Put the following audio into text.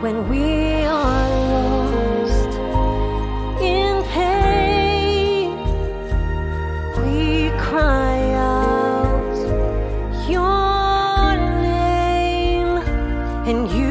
when we are lost in pain, we cry out your name, and you